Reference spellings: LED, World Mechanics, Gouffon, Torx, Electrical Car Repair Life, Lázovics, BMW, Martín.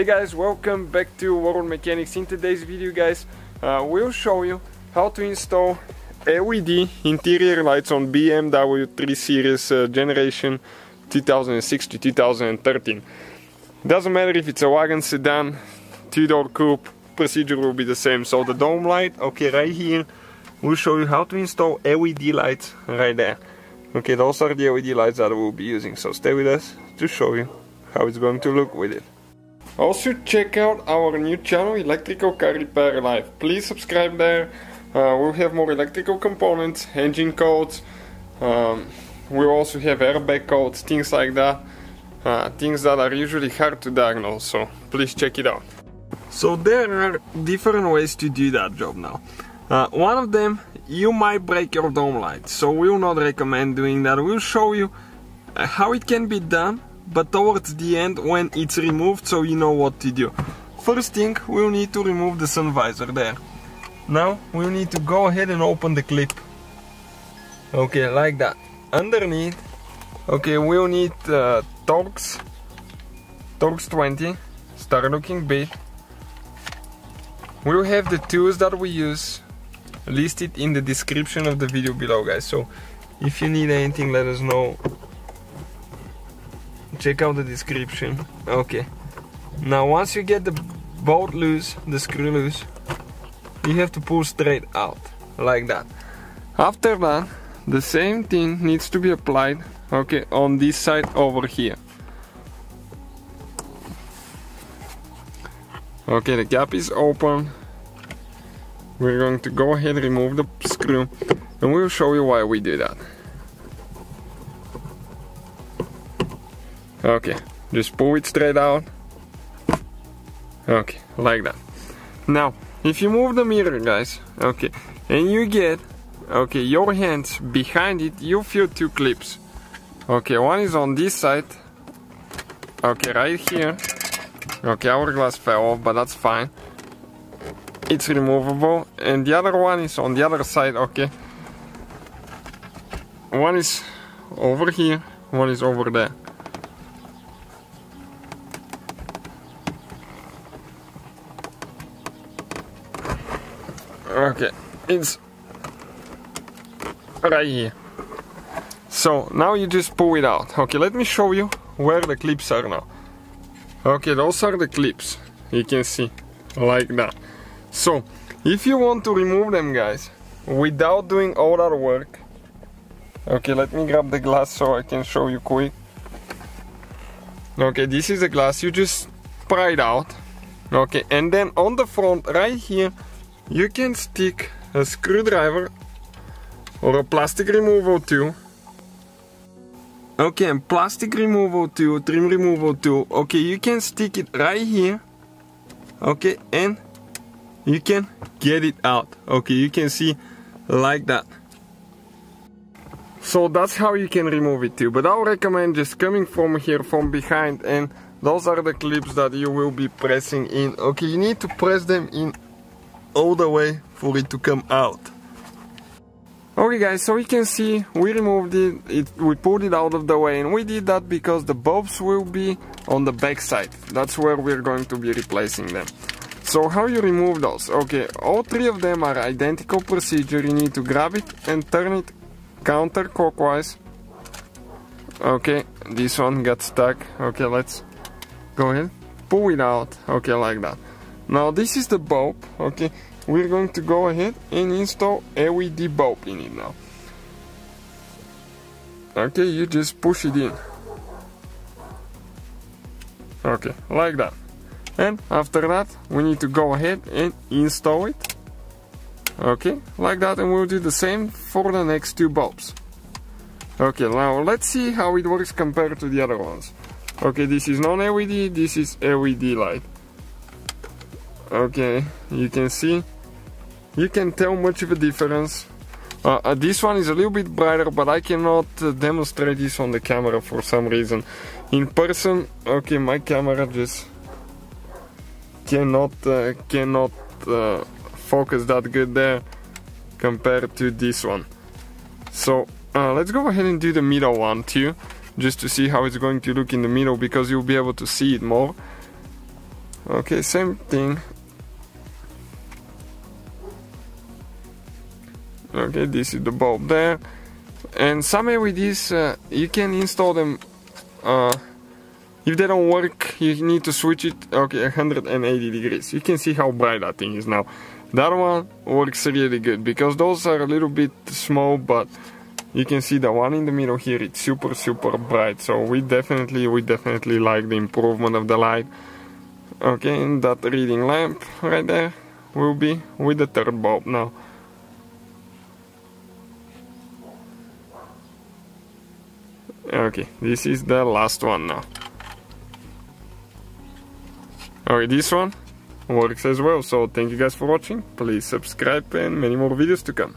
Hey guys, welcome back to World Mechanics. In today's video guys, we'll show you how to install LED interior lights on BMW 3 Series generation 2006 to 2013. Doesn't matter if it's a wagon, sedan, two-door coupe, procedure will be the same. So the dome light, okay, right here, we'll show you how to install LED lights right there. Okay, those are the LED lights that we'll be using, so stay with us to show you how it's going to look with it. Also check out our new channel, Electrical Car Repair Life. Please subscribe there. We'll have more electrical components, engine codes, we'll also have airbag codes, things like that, things that are usually hard to diagnose, so please check it out. So there are different ways to do that job now. One of them, you might break your dome light, so we will not recommend doing that. We'll show you how it can be done, but towards the end when it's removed, so you know what to do. First thing, we'll need to remove the sun visor there. Now we'll need to go ahead and open the clip. Okay, like that. Underneath, okay, we'll need Torx 20, star looking bit. We'll have the tools that we use listed in the description of the video below guys, so if you need anything let us know. Check out the description. Okay, now once you get the bolt loose, the screw loose, you have to pull straight out like that. After that, the same thing needs to be applied, okay, on this side over here. Okay, the gap is open. We're going to go ahead and remove the screw and we'll show you why we do that. Okay, just pull it straight out. Okay, like that. Now, if you move the mirror, guys, okay, and you get, okay, your hands behind it, you feel two clips. Okay, one is on this side. Okay, right here. Okay, our glass fell off, but that's fine. It's removable. And the other one is on the other side, okay. One is over here, one is over there. Okay, it's right here. So now you just pull it out. Okay, let me show you where the clips are now. Okay, those are the clips, you can see, like that. So, if you want to remove them guys, without doing all that work, okay, let me grab the glass so I can show you quick. Okay, this is the glass, you just pry it out. Okay, and then on the front, right here, you can stick a screwdriver or a plastic removal tool. Okay, and plastic removal tool, trim removal tool. Okay, you can stick it right here. Okay, and you can get it out. Okay, you can see like that. So that's how you can remove it too. But I'll recommend just coming from here, from behind, and those are the clips that you will be pressing in. Okay, you need to press them in all the way for it to come out. Okay guys, so you can see we removed it, we pulled it out of the way, and we did that because the bulbs will be on the back side. That's where we're going to be replacing them. So how you remove those? Okay, all three of them are identical procedure. You need to grab it and turn it counterclockwise. Okay, this one got stuck. Okay, let's go ahead, pull it out. Okay, like that. Now this is the bulb, okay, we're going to go ahead and install LED bulb in it now. Okay, you just push it in. Okay, like that. And after that, we need to go ahead and install it. Okay, like that, and we'll do the same for the next two bulbs. Okay, now let's see how it works compared to the other ones. Okay, this is non-LED, this is LED light. Okay, you can see, you can tell much of a difference. This one is a little bit brighter, but I cannot demonstrate this on the camera for some reason. In person, okay, my camera just cannot focus that good there compared to this one. So let's go ahead and do the middle one too, just to see how it's going to look in the middle, because you'll be able to see it more. Okay, same thing. Okay, this is the bulb there, and somewhere with this you can install them. If they don't work, you need to switch it. Okay, 180 degrees. You can see how bright that thing is now. That one works really good because those are a little bit small, but you can see the one in the middle here, it's super bright. So we definitely like the improvement of the light. Okay, and that reading lamp right there will be with the third bulb now. Okay, this is the last one now. Okay, this one works as well. So thank you guys for watching. Please subscribe and many more videos to come.